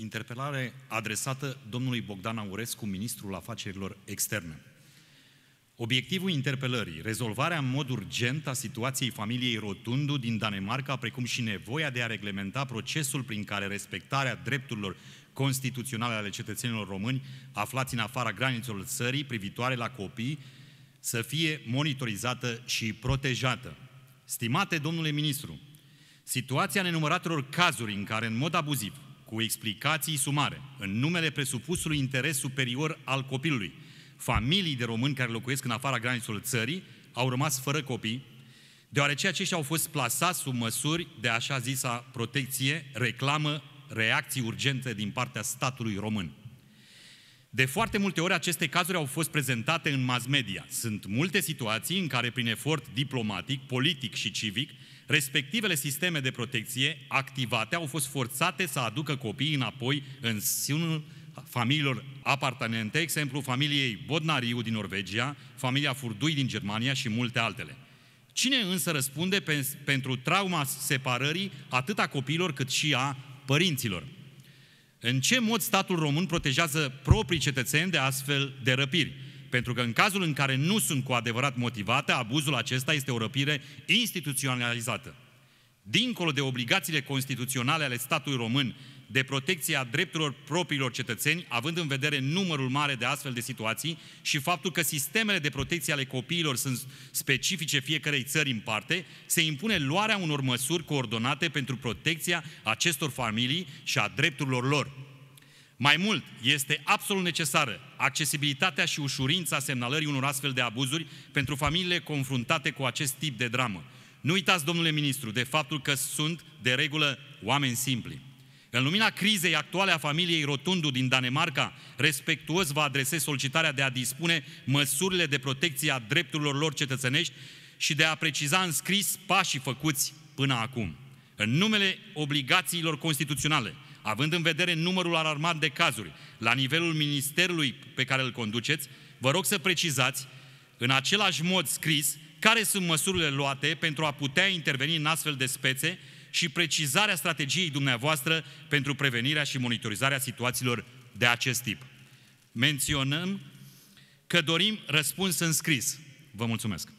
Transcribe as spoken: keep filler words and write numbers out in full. Interpelare adresată domnului Bogdan Aurescu, ministrul afacerilor externe. Obiectivul interpelării, rezolvarea în mod urgent a situației familiei Rotundu din Danemarca, precum și nevoia de a reglementa procesul prin care respectarea drepturilor constituționale ale cetățenilor români aflați în afara granițelor țării privitoare la copii să fie monitorizată și protejată. Stimate domnule ministru, situația nenumăratelor cazuri în care, în mod abuziv, cu explicații sumare, în numele presupusului interes superior al copilului, familii de români care locuiesc în afara granițelor țării au rămas fără copii, deoarece aceștia au fost plasați sub măsuri de așa zisa protecție, reclamă reacții urgente din partea statului român. De foarte multe ori aceste cazuri au fost prezentate în mass media. Sunt multe situații în care, prin efort diplomatic, politic și civic, respectivele sisteme de protecție activate au fost forțate să aducă copiii înapoi în sânul familiilor apartenente, exemplu familiei Bodnariu din Norvegia, familia Furdui din Germania și multe altele. Cine însă răspunde pe, pentru trauma separării atât a copiilor cât și a părinților? În ce mod statul român protejează proprii cetățeni de astfel de răpiri? Pentru că în cazul în care nu sunt cu adevărat motivate, abuzul acesta este o răpire instituționalizată. Dincolo de obligațiile constituționale ale statului român de protecție a drepturilor propriilor cetățeni, având în vedere numărul mare de astfel de situații și faptul că sistemele de protecție ale copiilor sunt specifice fiecarei țări în parte, se impune luarea unor măsuri coordonate pentru protecția acestor familii și a drepturilor lor. Mai mult, este absolut necesară accesibilitatea și ușurința semnalării unor astfel de abuzuri pentru familiile confruntate cu acest tip de dramă. Nu uitați, domnule ministru, de faptul că sunt, de regulă, oameni simpli. În lumina crizei actuale a familiei Rotundu din Danemarca, respectuos vă adresez solicitarea de a dispune măsurile de protecție a drepturilor lor cetățenești și de a preciza în scris pașii făcuți până acum. În numele obligațiilor constituționale, având în vedere numărul alarmant de cazuri la nivelul ministerului pe care îl conduceți, vă rog să precizați în același mod scris care sunt măsurile luate pentru a putea interveni în astfel de spețe și precizarea strategiei dumneavoastră pentru prevenirea și monitorizarea situațiilor de acest tip. Menționăm că dorim răspuns în scris. Vă mulțumesc!